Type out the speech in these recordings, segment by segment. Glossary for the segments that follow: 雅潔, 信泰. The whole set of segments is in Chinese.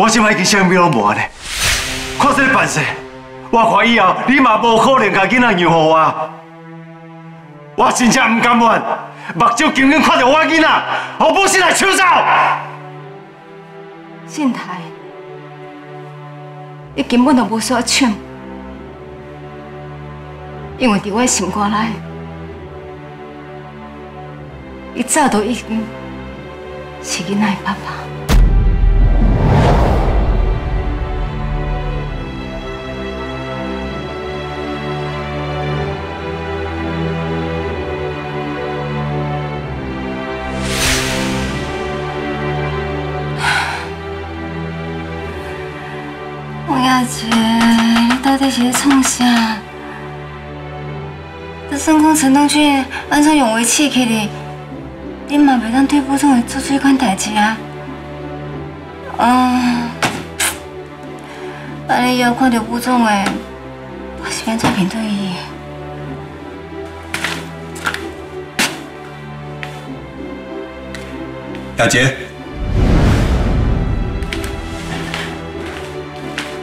我即摆已经啥物拢无呢？看这办事，我看以后你嘛无可能把囡仔让互我。我真正唔甘愿，目睭紧紧看着我囡仔，互母亲来抢走。信泰，你根本就无需要抢，因为伫我心肝内，伊早都已经是囡仔的爸爸。 姐，你到底是在创啥？就算讲陈东俊安怎用话刺激你，你嘛袂当对普通人做出迄款代志啊！安尼以后看到普通的，我是要怎面对伊？雅洁。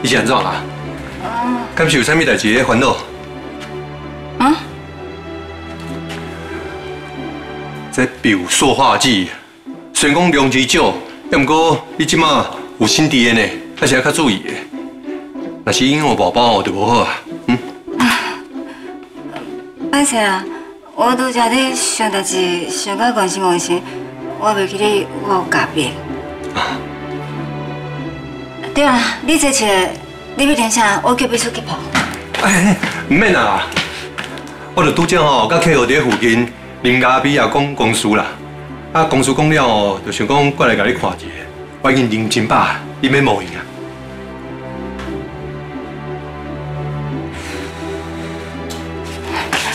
你是安怎啦？敢是有啥物代志咧烦恼？啊？这bio塑化剂，虽然讲量之少，要毋过你即马有心地的呢，还是要较注意的。若是影响宝宝就无好啊。嗯。歹势啊，我拄则咧想代志，想到关心关心，我袂记咧我有改变。啊。 对啊，你坐起来，你要等下，我叫秘书去跑。哎，唔免啦，我着拄则吼，甲客户伫附近林家美也讲公事啦，啊公事讲了哦，就想讲过来甲你看一下，我已经认真吧，你免无闲啊。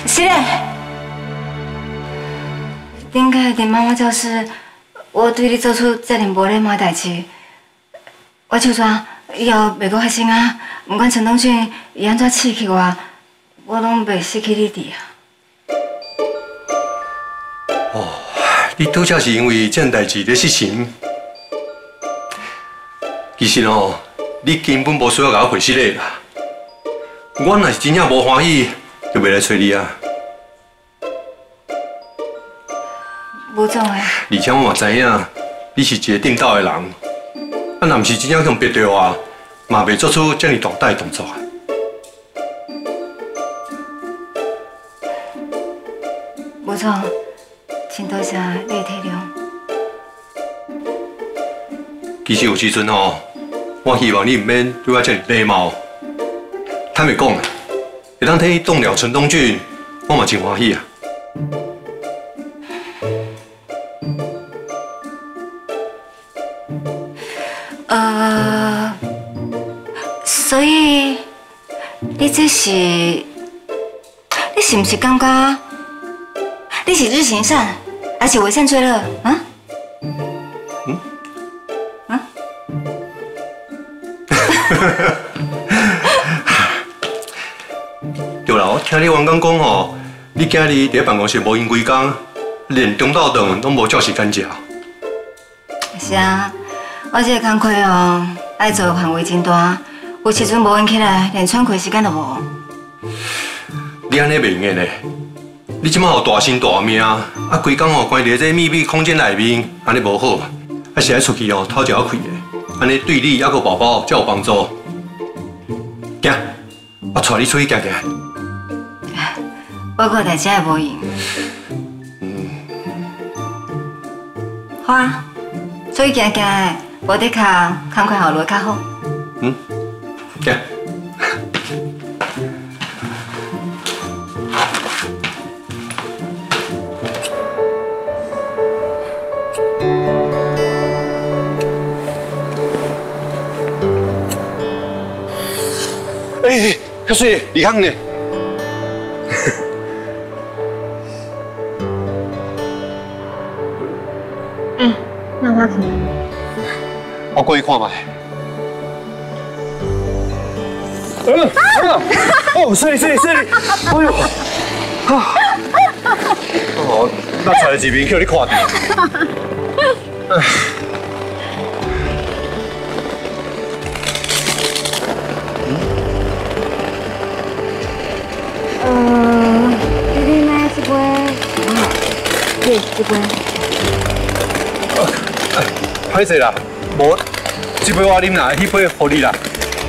是嘞，顶个伫妈妈教室，我对你做出遮尔无礼貌的代志。 我就算以后袂阁发生啊！不管陈东俊伊安怎刺激我，我拢袂失去理智啊！哦，你拄则是因为这件代志咧失神。其实哦，你根本无需要甲我回失礼啦。我若是真正无欢喜，就袂来找你啊。无总诶。而且我嘛知影，你是一个顶斗诶人。 啊，若唔是真正向别对话，嘛袂做出这么大胆的动作啊！无错，真多谢你的体谅。其实有时阵吼，我希望你唔免对我这么礼貌。坦白讲啊，会当替你挡了陈东俊，我嘛真欢喜啊！ 所以你是不是感觉你是日行善，而且为善最乐啊？嗯？啊？对啦，我听你员工讲吼，你今日伫办公室无闲几工，连中昼顿拢无照时间食。是啊。 我这个工课哦，爱做范围真大，有时阵无闲起来，连喘气时间都无。你安尼袂用的，你即摆有大身大命，啊，规工哦关伫这密闭空间内面，安尼无好，啊是爱出去哦透一下气的，安尼对你还有宝宝才有帮助。行，我带你出去行行。我个代志也无闲。嗯。好啊，出去行行的。 我得看，看看好落较好。嗯，对。哎，阿水，你看呢？嗯，那我去。 我过去看卖。哦，水！哎呦，啊！哦，那出来一面叫你看到。一杯。歹势啦，无，这杯我啉啦，迄杯互你啦。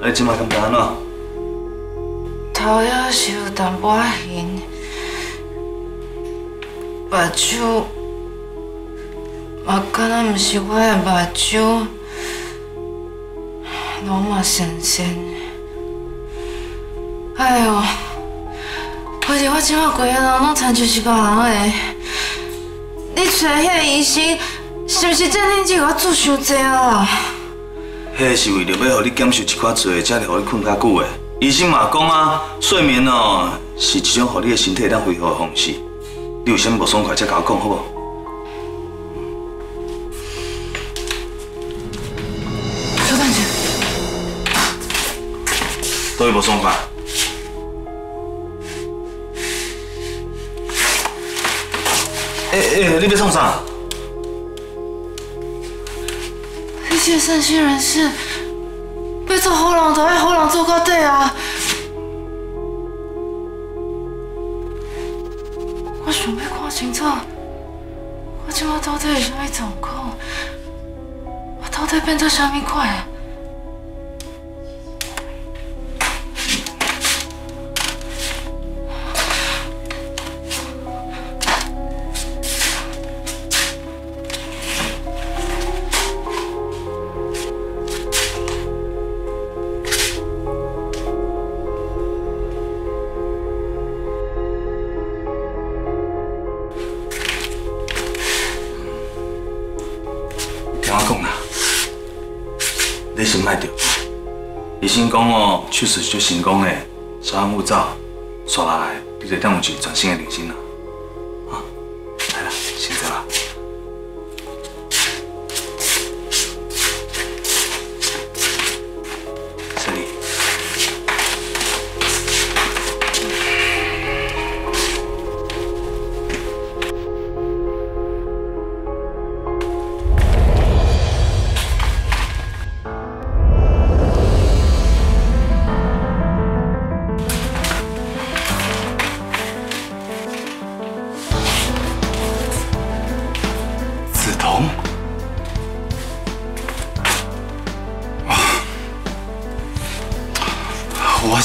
你即马感觉安怎？头也是有淡薄晕，目睭嘛敢若毋是我的目睭，拢嘛神神。哎呦，反正我即马规个人拢亲像是别人个。 你找迄个医生，是毋是真天只我做伤济啊？迄是为着要互你减少一寡罪，才着互你困较久的。医生嘛讲啊，睡眠哦是一种互你的身体当恢复的方式。你有啥物无爽快，才甲我讲好无？小蛋姐，倒位无爽快？ 你别送啥？那些善心人士，要做好人，就要好人做到底啊！我想要看清楚，我今仔到底是啥物状况？我到底变做啥物款？ 确实就成功诶，稍安勿躁，刷来你就当有一个全新的人生啦。啊，来啦，现在啦。这里。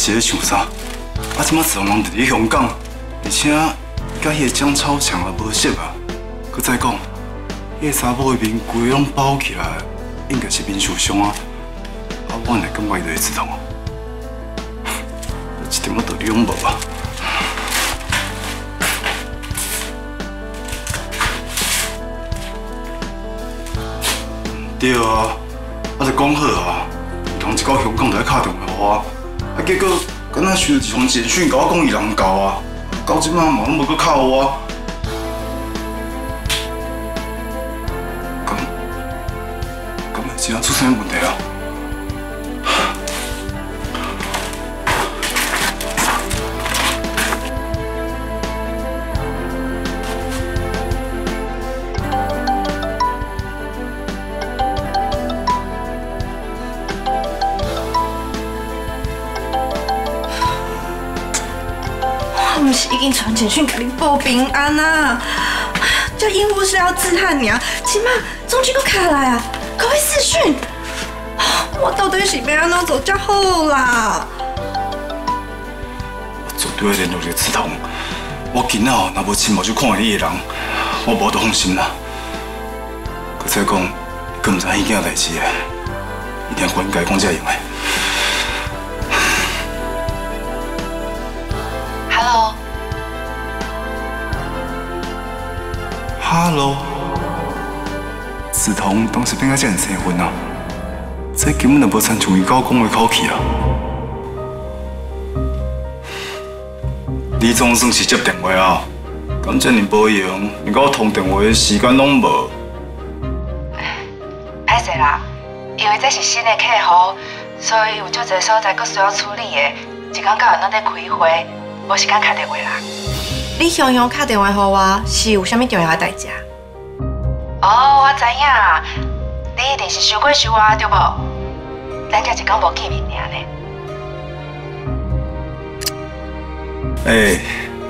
是咧想啥？啊！即摆子龙人伫咧香港，而且甲迄个江超强也无熟啊。佮再讲，迄个查某的面规拢包起来，应该是面受伤啊。啊，我来感觉伊就是自动哦，一点仔道理拢无啊。对啊，我就讲好啊，同一个香港就来敲电话我。 啊，结果敢若收到一封简讯，甲我讲伊人教啊，到即摆嘛拢无搁靠我。咁咪真正出啥问题啊？已经传简讯给你报平安啊！这鹦鹉是要自害你啊！起码中间都卡来啊，可会视讯？我到底是要安怎做才好啦？我绝对联络你志同，我今仔哦若无亲目睭看到你的人，我无得放心啦。佮再讲，佮唔知迄件代志啊，一定管家讲才用诶。 Hello， 梓潼当时变到这样生分啊，这根本就无亲像伊甲我讲的口气啊。你总算是接电话啊，感情你无用，你跟我通电话的时间拢无。歹势啦，因为这是新的客户，所以有足侪所在阁需要处理的，一天到晚拢在开会，无时间打电话啦。你常常打电话给我，是有啥物重要的代志啊？哦，我知影，你一定是想过想我对无？咱才一天无见面尔呢。 哎，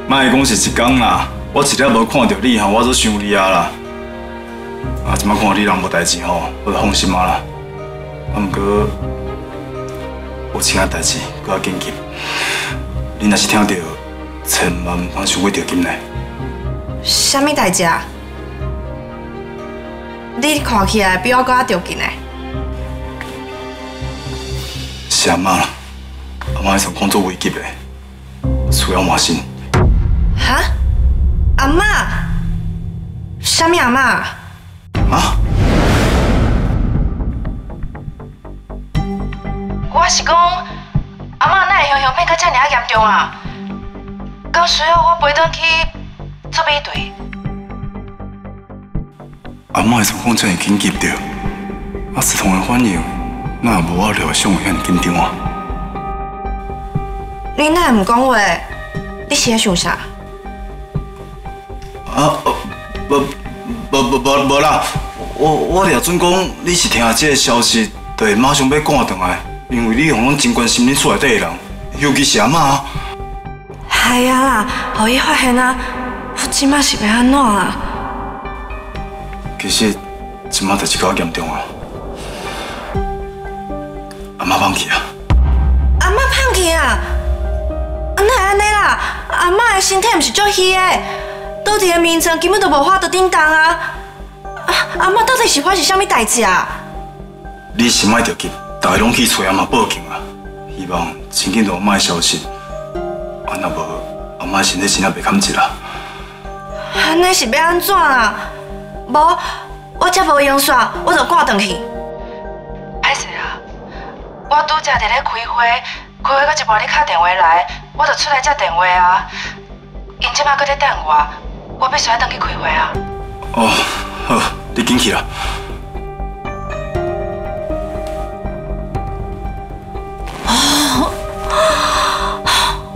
莫讲是一天啦，我一日无看到你吼，我就想你啊啦。啊，即摆看到你人无代志吼，我就放心啊啦。啊，不过有其他代志搁较紧急，你若是听到，千万毋通想我着紧来。什么代志啊？你看起来比我搁较着紧呢。是阿妈啦，阿妈迄阵工作危急嘞。 需要马信。哈？阿嬷？什么阿嬷？啊？我是讲，阿嬷哪会样样变到这么严重啊？刚需要我陪转去做美队。阿嬷的状况真会紧急着，阿思彤的反应，那也无我料想的遐尼紧张啊。 你哪会唔讲话？你是在想啥？啊，无啦！我掠准讲你是听这个消息，就会马上要赶回来，因为你互阮真关心恁厝内底的人，尤其是阿嬷。系啊啦，互伊发现啊，我即马是要安怎啦？其实即马代志够严重啊！阿嬷放弃啊！阿嬷放弃啊！ 哪会安尼啦？阿嬷的身体毋是足虚的，倒一个眠床根本就无法度顶动啊！阿嬷到底是发生啥物代志啊？你是莫着急，大家拢去找阿嬷报警啊！希望真紧就有卖消息，安若无阿嬷身体真啊袂堪治啦。安尼是要安怎啊？无，我才无用煞，我就挂转去。歹势啦，我拄则伫咧开会，开会到一半你敲电话来。 我就出来接电话啊！因即摆搁在等我，我必须要回去开会啊！哦，好，你紧去啦。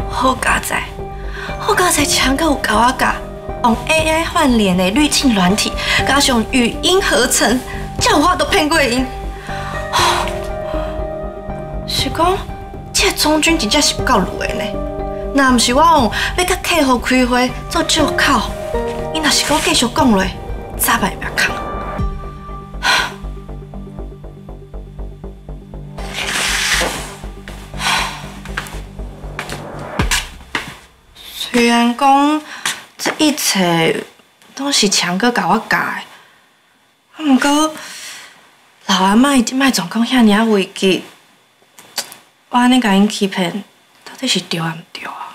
好佳哉，好佳哉，强哥有教我教，用 AI 换脸的滤镜软体，加上语音合成，这话都骗过因。是讲，这总军真正是有够厉害呢！ 那毋是我用要甲客户开会做借口，伊若是阁继续讲落，早晚袂空。虽然讲这一切拢是强哥甲我教的，毋过老阿嬷伊即摆状况遐尔危急，我安尼甲因欺骗，到底是对啊毋对啊？